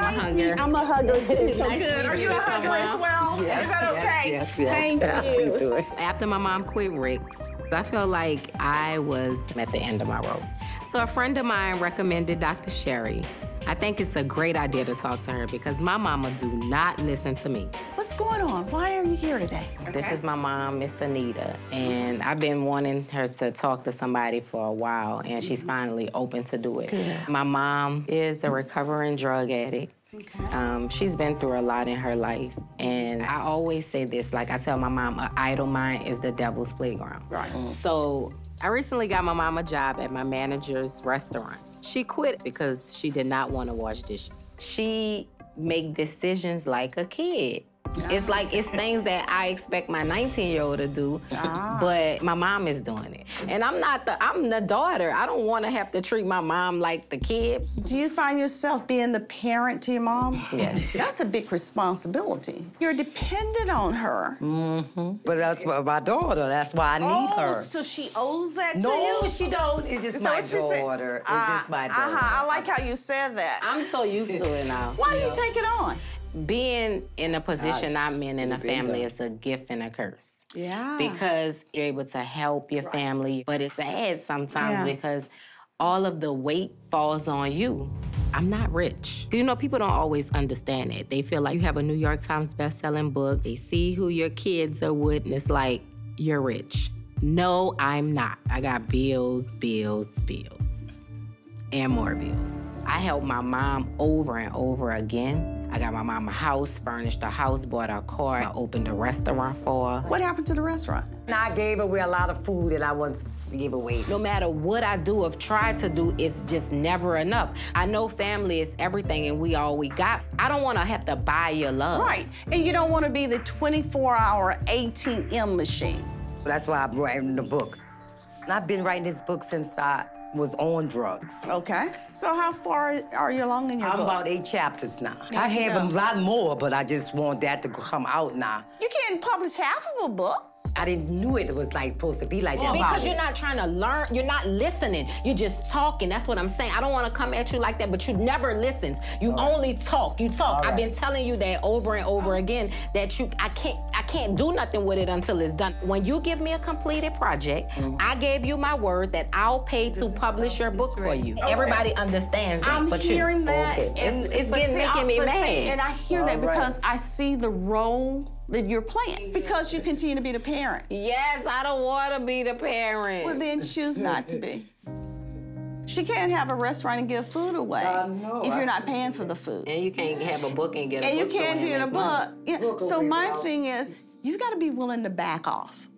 I'm a hugger. I'm a hugger too. So good. Are you a hugger as well? Yes, is that okay? Yes, thank you. After my mom quit Rick's, I felt like I was at the end of my rope. So a friend of mine recommended Dr. Sherry. I think it's a great idea to talk to her because my mama do not listen to me. What's going on? Why are you here today? Okay. This is my mom, Miss Anita, and I've been wanting her to talk to somebody for a while, and she's finally open to do it. Good. My mom is a recovering drug addict. Okay. She's been through a lot in her life, and I always say this, like I tell my mom, an idle mind is the devil's playground. Right. So I recently got my mom a job at my manager's restaurant. She quit because she did not want to wash dishes. She make decisions like a kid. It's like, it's things that I expect my 19-year-old to do, but my mom is doing it. And I'm the daughter. I don't want to have to treat my mom like the kid. Do you find yourself being the parent to your mom? Yes. That's a big responsibility. You're dependent on her. Mm-hmm. But that's my daughter. That's why I need her. Oh, so she owes that to you? No, she don't. It's just my daughter. It's just my daughter. I like how you said that. I'm so used to it now. Why do you take it on? Being in a position I'm in a family is a gift and a curse. Yeah. Because you're able to help your family, but it's sad sometimes because all of the weight falls on you. I'm not rich. You know, people don't always understand it. They feel like you have a New York Times best-selling book. They see who your kids are with, and it's like, you're rich. No, I'm not. I got bills, bills, bills, and more bills. I help my mom over and over again. I got my mom a house, furnished a house, bought a car, I opened a restaurant for her. What happened to the restaurant? And I gave away a lot of food that I wasn't supposed to give away. No matter what I do, I've tried to do, it's just never enough. I know family is everything and we all we got. I don't want to have to buy your love. Right, and you don't want to be the 24-hour ATM machine. That's why I'm writing the book. And I've been writing this book since I was on drugs. Okay. So how far are you along in your book? I'm about 8 chapters now. I have a lot more, but I just want that to come out now. You can't publish half of a book. I didn't know it was like supposed to be like that. Because you're not trying to learn, you're not listening. You're just talking, that's what I'm saying. I don't want to come at you like that, but you never listen. You only talk, you talk. I've been telling you that over and over again, that I can't do nothing with it until it's done. When you give me a completed project, I gave you my word that I'll pay to publish your book for you. Everybody understands that, I'm hearing that. It's making me mad. And I hear that because I see the role that you're playing because you continue to be the parent. Yes, I don't want to be the parent. Well, then choose not to be. She can't have a restaurant and give food away if you're not paying for the food. And you can't have a book and get a book. And you can't get a book. Yeah. So my thing is, you've got to be willing to back off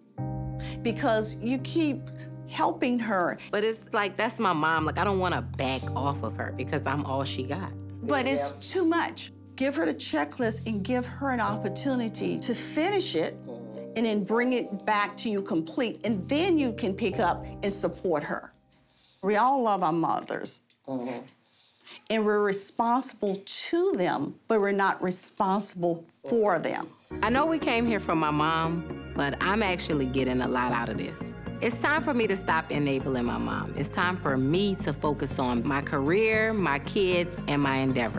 because you keep helping her. But it's like, that's my mom. Like, I don't want to back off of her because I'm all she got. But it's too much. Give her the checklist and give her an opportunity to finish it and then bring it back to you complete. And then you can pick up and support her. We all love our mothers. And we're responsible to them, but we're not responsible for them. I know we came here from my mom, but I'm actually getting a lot out of this. It's time for me to stop enabling my mom. It's time for me to focus on my career, my kids, and my endeavor.